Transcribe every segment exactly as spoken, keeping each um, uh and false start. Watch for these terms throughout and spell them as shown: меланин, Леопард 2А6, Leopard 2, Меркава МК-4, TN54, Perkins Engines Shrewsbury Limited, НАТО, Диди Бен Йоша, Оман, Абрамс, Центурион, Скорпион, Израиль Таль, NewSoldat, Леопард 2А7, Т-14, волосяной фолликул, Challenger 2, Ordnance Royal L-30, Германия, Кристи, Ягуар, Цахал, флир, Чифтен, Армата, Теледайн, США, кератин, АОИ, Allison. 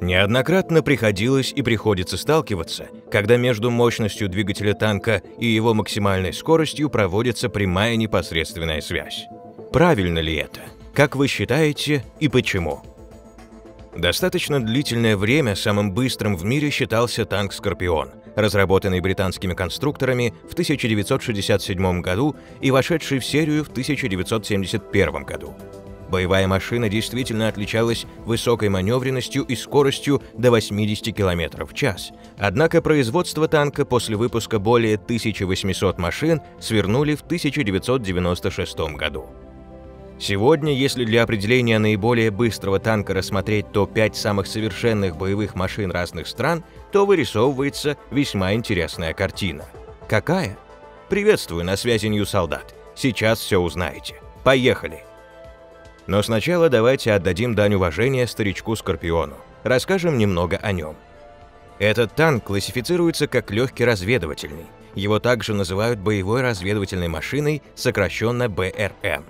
Неоднократно приходилось и приходится сталкиваться, когда между мощностью двигателя танка и его максимальной скоростью проводится прямая непосредственная связь. Правильно ли это? Как вы считаете и почему? Достаточно длительное время самым быстрым в мире считался танк «Скорпион», разработанный британскими конструкторами в тысяча девятьсот шестьдесят седьмом году и вошедший в серию в тысяча девятьсот семьдесят первом году. Боевая машина действительно отличалась высокой маневренностью и скоростью до восьмидесяти километров в час. Однако производство танка после выпуска более тысячи восьмисот машин свернули в тысяча девятьсот девяносто шестом году. Сегодня, если для определения наиболее быстрого танка рассмотреть топ пять самых совершенных боевых машин разных стран, то вырисовывается весьма интересная картина. Какая? Приветствую, на связи NewSoldat. Сейчас все узнаете. Поехали! Но сначала давайте отдадим дань уважения старичку Скорпиону. Расскажем немного о нем. Этот танк классифицируется как легкий разведывательный. Его также называют боевой разведывательной машиной, сокращенно бэ эр эм.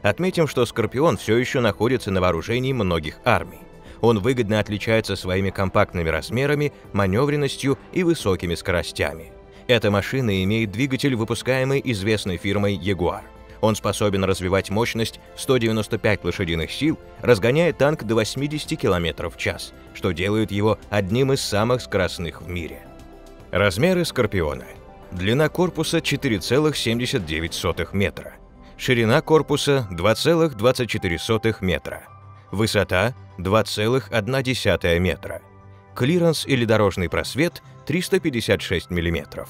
Отметим, что Скорпион все еще находится на вооружении многих армий. Он выгодно отличается своими компактными размерами, маневренностью и высокими скоростями. Эта машина имеет двигатель, выпускаемый известной фирмой Ягуар. Он способен развивать мощность сто девяносто пять лошадиных сил, разгоняя танк до восьмидесяти километров в час, что делает его одним из самых скоростных в мире. Размеры Скорпиона. Длина корпуса четыре целых семьдесят девять сотых метра. Ширина корпуса два целых двадцать четыре сотых метра. Высота два целых одна десятая метра. Клиренс или дорожный просвет триста пятьдесят шесть миллиметров.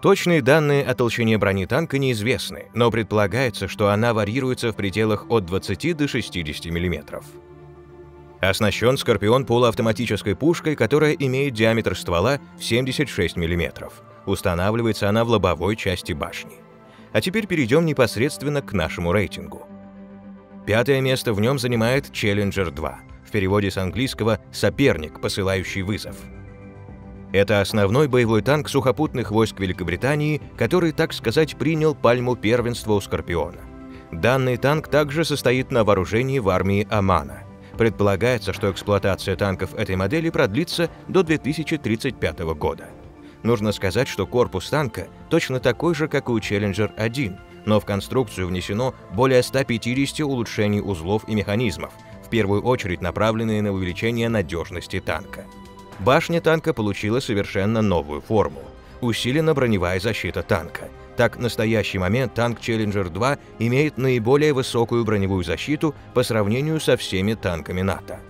Точные данные о толщине брони танка неизвестны, но предполагается, что она варьируется в пределах от двадцати до шестидесяти миллиметров. Оснащен «Скорпион» полуавтоматической пушкой, которая имеет диаметр ствола в семьдесят шесть миллиметров. Устанавливается она в лобовой части башни. А теперь перейдем непосредственно к нашему рейтингу. Пятое место в нем занимает Challenger два, в переводе с английского «соперник, посылающий вызов». Это основной боевой танк сухопутных войск Великобритании, который, так сказать, принял пальму первенства у «Скорпиона». Данный танк также состоит на вооружении в армии Омана. Предполагается, что эксплуатация танков этой модели продлится до две тысячи тридцать пятого года. Нужно сказать, что корпус танка точно такой же, как и у Challenger один, но в конструкцию внесено более ста пятидесяти улучшений узлов и механизмов, в первую очередь направленные на увеличение надежности танка. Башня танка получила совершенно новую форму. Усилена броневая защита танка. Так, в настоящий момент танк Challenger два имеет наиболее высокую броневую защиту по сравнению со всеми танками НАТО.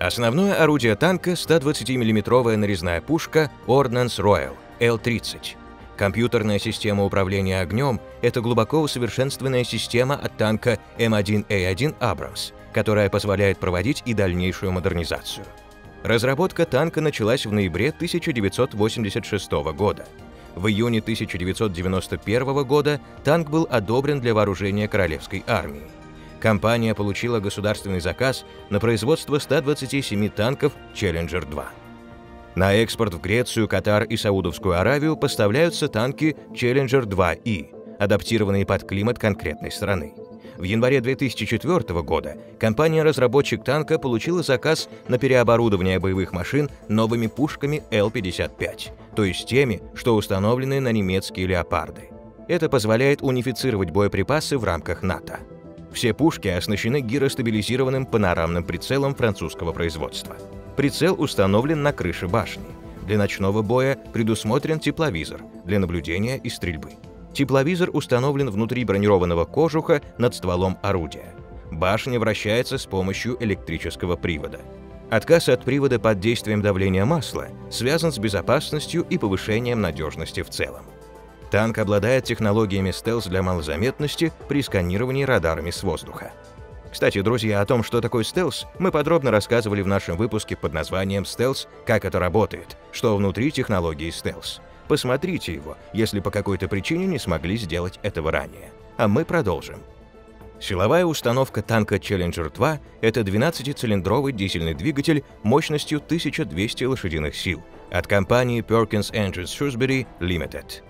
Основное орудие танка – сто двадцати миллиметровая нарезная пушка Ordnance Royal Л тридцать. Компьютерная система управления огнем – это глубоко усовершенствованная система от танка эм один а один Abrams, которая позволяет проводить и дальнейшую модернизацию. Разработка танка началась в ноябре тысяча девятьсот восемьдесят шестого года. В июне тысяча девятьсот девяносто первого года танк был одобрен для вооружения Королевской армии. Компания получила государственный заказ на производство ста двадцати семи танков Challenger два. На экспорт в Грецию, Катар и Саудовскую Аравию поставляются танки Challenger два и, адаптированные под климат конкретной страны. В январе две тысячи четвёртого года компания-разработчик танка получила заказ на переоборудование боевых машин новыми пушками Л пятьдесят пять, то есть теми, что установлены на немецкие «Леопарды». Это позволяет унифицировать боеприпасы в рамках НАТО. Все пушки оснащены гиростабилизированным панорамным прицелом французского производства. Прицел установлен на крыше башни. Для ночного боя предусмотрен тепловизор для наблюдения и стрельбы. Тепловизор установлен внутри бронированного кожуха над стволом орудия. Башня вращается с помощью электрического привода. Отказ от привода под действием давления масла связан с безопасностью и повышением надежности в целом. Танк обладает технологиями стелс для малозаметности при сканировании радарами с воздуха. Кстати, друзья, о том, что такое стелс, мы подробно рассказывали в нашем выпуске под названием «Стелс. Как это работает? Что внутри технологии стелс?». Посмотрите его, если по какой-то причине не смогли сделать этого ранее. А мы продолжим. Силовая установка танка Challenger два – это двенадцатицилиндровый дизельный двигатель мощностью тысяча двести лошадиных сил от компании Perkins Engines Shrewsbury Limited.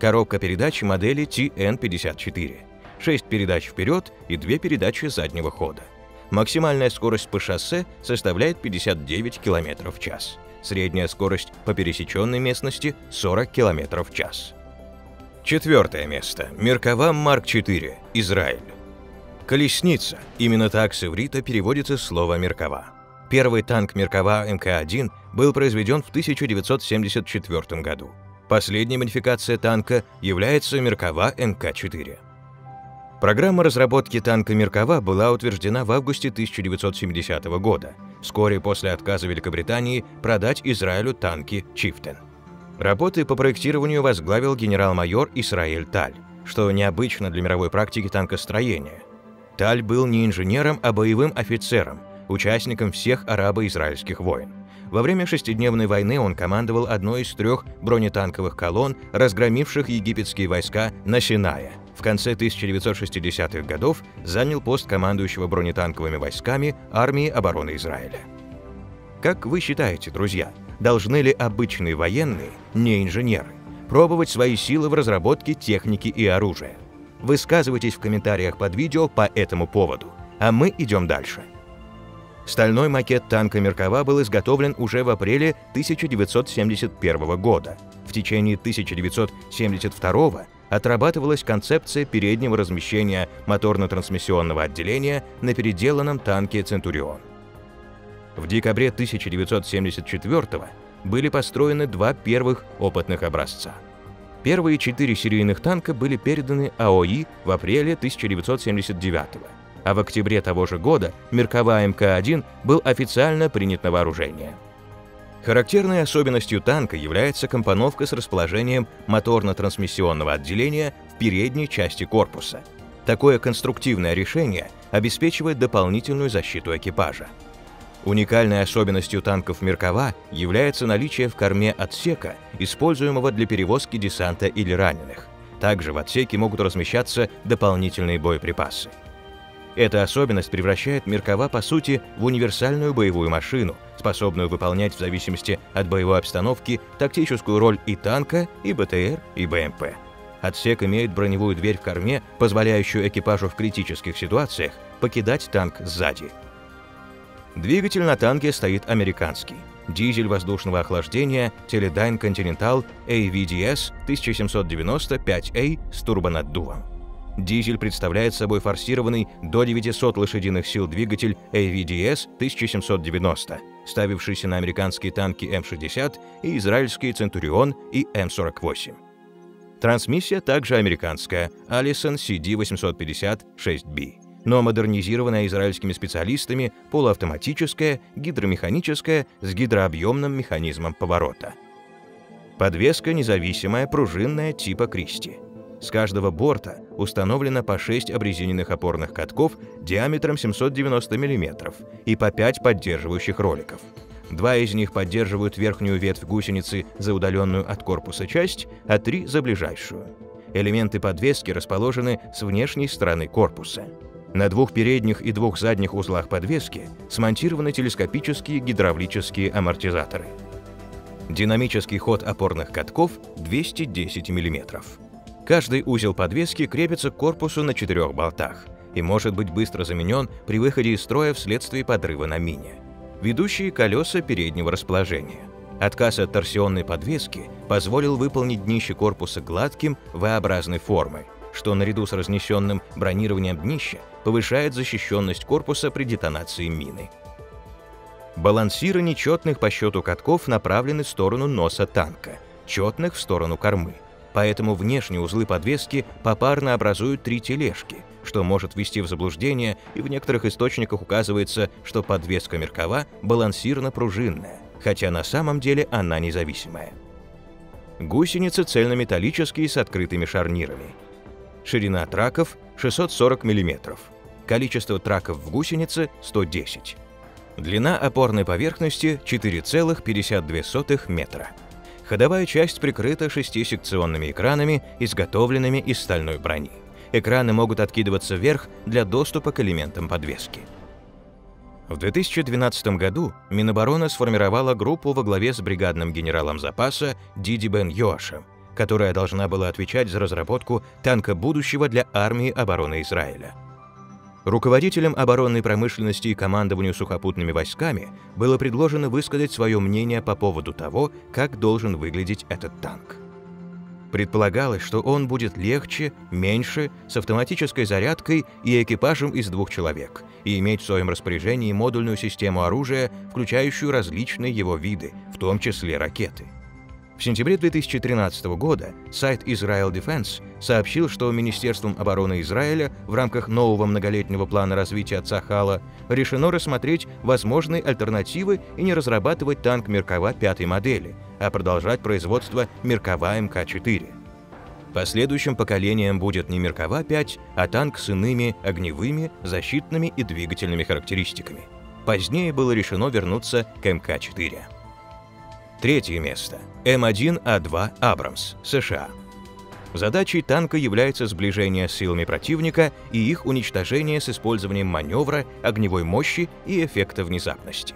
Коробка передач модели Т Н пятьдесят четыре – шесть передач вперед и две передачи заднего хода. Максимальная скорость по шоссе составляет пятьдесят девять километров в час. Средняя скорость по пересеченной местности – сорок километров в час. Четвертое место. Меркава эм ка четыре. Израиль. Колесница. Именно так с иврита переводится слово «меркава». Первый танк Меркава эм ка один был произведен в тысяча девятьсот семьдесят четвёртом году. Последняя модификация танка является Меркава эм ка четыре. Программа разработки танка Меркава была утверждена в августе тысяча девятьсот семидесятого года, вскоре после отказа Великобритании продать Израилю танки «Чифтен». Работы по проектированию возглавил генерал-майор Израиль Таль, что необычно для мировой практики танкостроения. Таль был не инженером, а боевым офицером, участником всех арабо-израильских войн. Во время шестидневной войны он командовал одной из трех бронетанковых колонн, разгромивших египетские войска на Синае. В конце тысяча девятьсот шестидесятых годов занял пост командующего бронетанковыми войсками армии обороны Израиля. Как вы считаете, друзья, должны ли обычные военные, не инженеры, пробовать свои силы в разработке техники и оружия? Высказывайтесь в комментариях под видео по этому поводу, а мы идем дальше. Стальной макет танка Меркава был изготовлен уже в апреле тысяча девятьсот семьдесят первого года. В течение тысяча девятьсот семьдесят второго отрабатывалась концепция переднего размещения моторно-трансмиссионного отделения на переделанном танке «Центурион». В декабре тысяча девятьсот семьдесят четвёртого были построены два первых опытных образца. Первые четыре серийных танка были переданы АОИ в апреле тысяча девятьсот семьдесят девятого. А в октябре того же года Меркава эм ка один был официально принят на вооружение. Характерной особенностью танка является компоновка с расположением моторно-трансмиссионного отделения в передней части корпуса. Такое конструктивное решение обеспечивает дополнительную защиту экипажа. Уникальной особенностью танков Меркава является наличие в корме отсека, используемого для перевозки десанта или раненых. Также в отсеке могут размещаться дополнительные боеприпасы. Эта особенность превращает Меркава, по сути, в универсальную боевую машину, способную выполнять в зависимости от боевой обстановки тактическую роль и танка, и БТР, и БМП. Отсек имеет броневую дверь в корме, позволяющую экипажу в критических ситуациях покидать танк сзади. Двигатель на танке стоит американский. Дизель воздушного охлаждения Теледайн Continental эй ви ди эс тысяча семьсот девяносто пять эй с турбонаддувом. Дизель представляет собой форсированный до девятисот лошадиных сил двигатель эй ви ди эс тысяча семьсот девяносто, ставившийся на американские танки эм шестьдесят и израильские Центурион и эм сорок восемь. Трансмиссия также американская Allison си ди восемьсот пятьдесят шесть би, но модернизированная израильскими специалистами полуавтоматическая, гидромеханическая с гидрообъемным механизмом поворота. Подвеска независимая, пружинная типа Кристи. С каждого борта установлено по шесть обрезиненных опорных катков диаметром семьсот девяносто миллиметров и по пять поддерживающих роликов. Два из них поддерживают верхнюю ветвь гусеницы за удаленную от корпуса часть, а три – за ближайшую. Элементы подвески расположены с внешней стороны корпуса. На двух передних и двух задних узлах подвески смонтированы телескопические гидравлические амортизаторы. Динамический ход опорных катков – двести десять миллиметров. Каждый узел подвески крепится к корпусу на четырех болтах и может быть быстро заменен при выходе из строя вследствие подрыва на мине. Ведущие колеса переднего расположения. Отказ от торсионной подвески позволил выполнить днище корпуса гладким вэ-образной формы, что наряду с разнесенным бронированием днища повышает защищенность корпуса при детонации мины. Балансиры нечетных по счету катков направлены в сторону носа танка, четных в сторону кормы. Поэтому внешние узлы подвески попарно образуют три тележки, что может ввести в заблуждение, и в некоторых источниках указывается, что подвеска Меркава балансирно-пружинная, хотя на самом деле она независимая. Гусеницы цельнометаллические с открытыми шарнирами. Ширина траков шестьсот сорок миллиметров. Количество траков в гусенице – сто десять. Длина опорной поверхности – четыре целых пятьдесят две сотых метра. Ходовая часть прикрыта шестью секционными экранами, изготовленными из стальной брони. Экраны могут откидываться вверх для доступа к элементам подвески. В две тысячи двенадцатом году Минобороны сформировала группу во главе с бригадным генералом запаса Диди Бен Йоша, которая должна была отвечать за разработку танка будущего для армии обороны Израиля. Руководителям оборонной промышленности и командованию сухопутными войсками было предложено высказать свое мнение по поводу того, как должен выглядеть этот танк. Предполагалось, что он будет легче, меньше, с автоматической зарядкой и экипажем из двух человек, и иметь в своем распоряжении модульную систему оружия, включающую различные его виды, в том числе ракеты. В сентябре две тысячи тринадцатого года сайт Israel Defense сообщил, что Министерством обороны Израиля в рамках нового многолетнего плана развития Цахала решено рассмотреть возможные альтернативы и не разрабатывать танк Меркава пятой модели, а продолжать производство Меркава эм ка четыре. Последующим поколением будет не Меркава пять, а танк с иными огневыми, защитными и двигательными характеристиками. Позднее было решено вернуться к эм ка четыре. Третье место. эм один а два Abrams, США. Задачей танка является сближение с силами противника и их уничтожение с использованием маневра, огневой мощи и эффекта внезапности.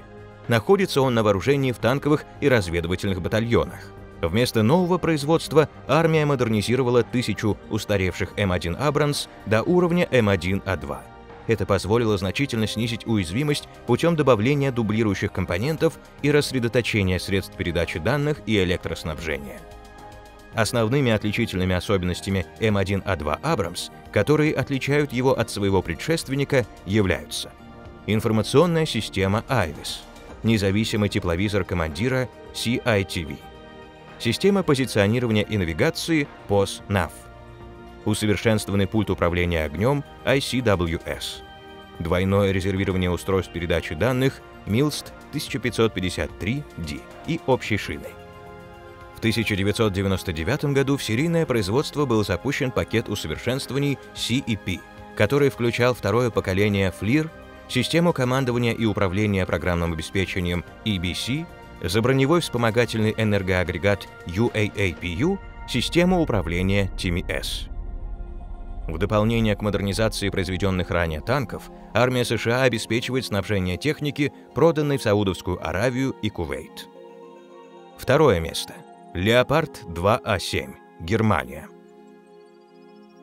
Находится он на вооружении в танковых и разведывательных батальонах. Вместо нового производства армия модернизировала тысячу устаревших эм один Abrams до уровня эм один а два. Это позволило значительно снизить уязвимость путем добавления дублирующих компонентов и рассредоточения средств передачи данных и электроснабжения. Основными отличительными особенностями эм один а два Abrams, которые отличают его от своего предшественника, являются информационная система ай вис, независимый тепловизор командира си ай ти ви, система позиционирования и навигации пи о эс нав, усовершенствованный пульт управления огнем ай си дабл ю эс, двойное резервирование устройств передачи данных милст тысяча пятьсот пятьдесят три ди и общей шины. В тысяча девятьсот девяносто девятом году в серийное производство был запущен пакет усовершенствований си и пи, который включал второе поколение флир, систему командования и управления программным обеспечением и би си, заброневой вспомогательный энергоагрегат ю а а пи ю, систему управления ти эм и эс. В дополнение к модернизации произведенных ранее танков, армия США обеспечивает снабжение техники, проданной в Саудовскую Аравию и Кувейт. Второе место. Леопард два а семь, Германия.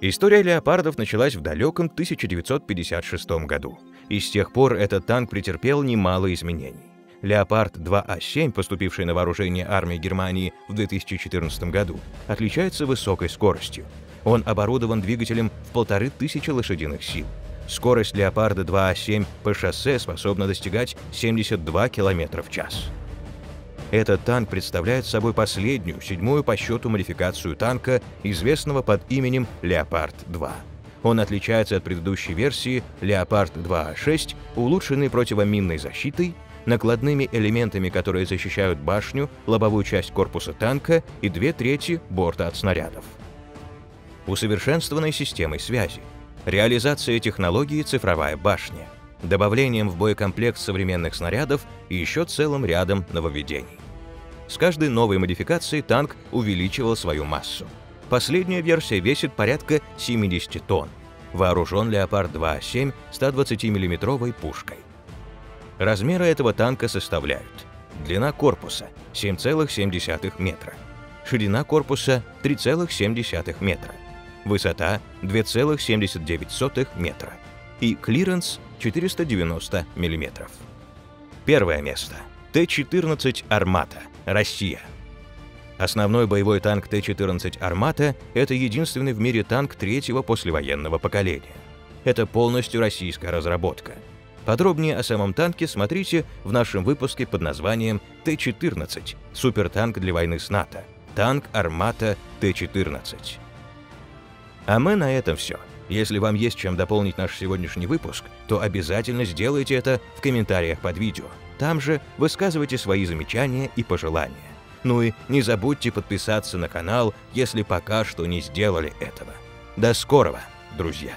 История леопардов началась в далеком тысяча девятьсот пятьдесят шестом году, и с тех пор этот танк претерпел немало изменений. Леопард два а семь, поступивший на вооружение армии Германии в две тысячи четырнадцатом году, отличается высокой скоростью. Он оборудован двигателем в полторы тысячи лошадиных сил. Скорость Леопарда два а семь по шоссе способна достигать семидесяти двух километров в час. Этот танк представляет собой последнюю, седьмую по счету модификацию танка, известного под именем Леопард два. Он отличается от предыдущей версии Леопард два а шесть, улучшенной противоминной защитой, накладными элементами, которые защищают башню, лобовую часть корпуса танка и две трети борта от снарядов. Усовершенствованной системой связи, реализация технологии «Цифровая башня», добавлением в боекомплект современных снарядов и еще целым рядом нововведений. С каждой новой модификацией танк увеличивал свою массу. Последняя версия весит порядка семидесяти тонн. Вооружен «Леопард два а семь» сто двадцати миллиметровой пушкой. Размеры этого танка составляют: длина корпуса – семь целых семь десятых метра, ширина корпуса – три целых семь десятых метра, высота – два целых семьдесят девять сотых метра и клиренс – четыреста девяносто миллиметров. Первое место. Т четырнадцать «Армата», Россия. Основной боевой танк Т четырнадцать «Армата» — это единственный в мире танк третьего послевоенного поколения. Это полностью российская разработка. Подробнее о самом танке смотрите в нашем выпуске под названием «Т четырнадцать. Супертанк для войны с НАТО. Танк «Армата» Т четырнадцать». А мы на этом все. Если вам есть чем дополнить наш сегодняшний выпуск, то обязательно сделайте это в комментариях под видео. Там же высказывайте свои замечания и пожелания. Ну и не забудьте подписаться на канал, если пока что не сделали этого. До скорого, друзья!